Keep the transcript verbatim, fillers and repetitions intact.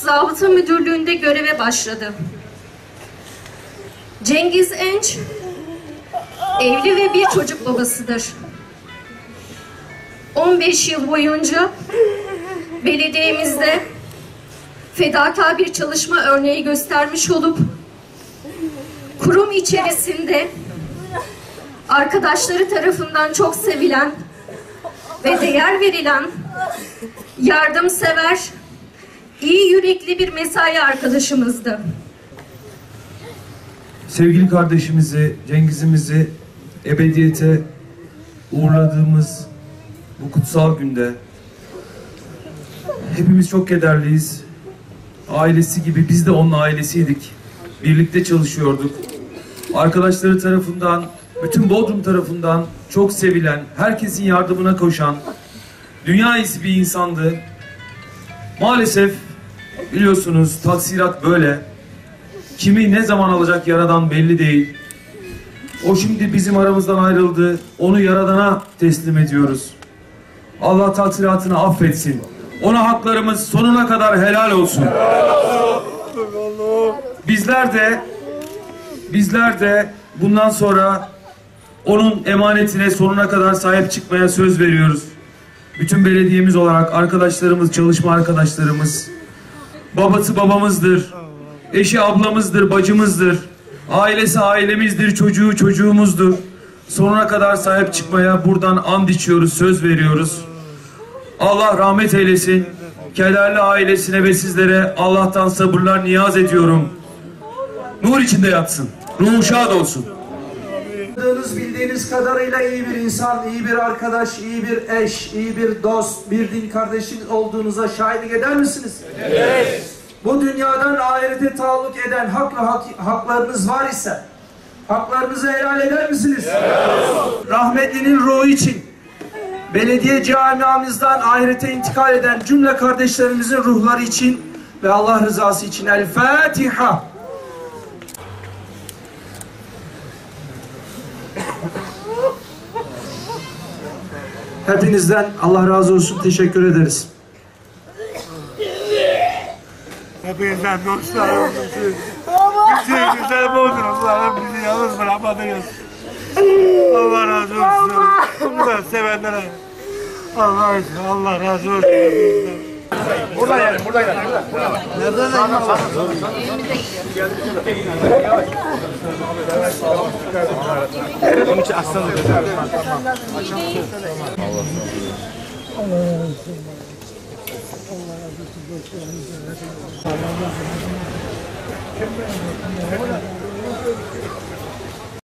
Zabıta Müdürlüğü'nde göreve başladı. Cengiz Enç evli ve bir çocuk babasıdır. on beş yıl boyunca belediyemizde fedakar bir çalışma örneği göstermiş olup kurum içerisinde arkadaşları tarafından çok sevilen ve değer verilen yardımsever, iyi yürekli bir mesai arkadaşımızdı. Sevgili kardeşimizi, Cengiz'imizi ebediyete uğurladığımız bu kutsal günde hepimiz çok kederliyiz. Ailesi gibi biz de onun ailesiydik. Birlikte çalışıyorduk. Arkadaşları tarafından, bütün Bodrum tarafından çok sevilen, herkesin yardımına koşan, dünya iyisi bir insandı. Maalesef biliyorsunuz taksirat böyle. Kimi ne zaman alacak Yaradan belli değil. O şimdi bizim aramızdan ayrıldı. Onu Yaradan'a teslim ediyoruz. Allah taksiratını affetsin. Ona haklarımız sonuna kadar helal olsun. Bizler de bizler de bundan sonra onun emanetine sonuna kadar sahip çıkmaya söz veriyoruz. Bütün belediyemiz olarak arkadaşlarımız, çalışma arkadaşlarımız, babası babamızdır, eşi ablamızdır, bacımızdır, ailesi ailemizdir, çocuğu çocuğumuzdur. Sonuna kadar sahip çıkmaya buradan and içiyoruz, söz veriyoruz. Allah rahmet eylesin. Kederli ailesine ve sizlere Allah'tan sabırlar niyaz ediyorum. Nur içinde yatsın, ruhu şad olsun. Bildiğiniz kadarıyla iyi bir insan, iyi bir arkadaş, iyi bir eş, iyi bir dost, bir din kardeşin olduğunuza şahitlik eder misiniz? Evet. Bu dünyadan ahirete taalluk eden hakla hak, haklarınız var ise haklarınızı helal eder misiniz? Evet. Rahmetlinin ruhu için belediye camiamızdan ahirete intikal eden cümle kardeşlerimizin ruhları için ve Allah rızası için El Fatiha. Hepinizden Allah razı olsun, teşekkür ederiz. Hepinizden dostlarım, bizi güzel buldunuzlarım, bizi yalnız bırakmadınız. Allah razı olsun. Bunları sevenlere Allah Allah razı olsun. Buradan gelin, buradan gelin. Nereden gelin? Elimizde gidiyor. Yavaş. Bunun için aslanım. Allah razı olsun.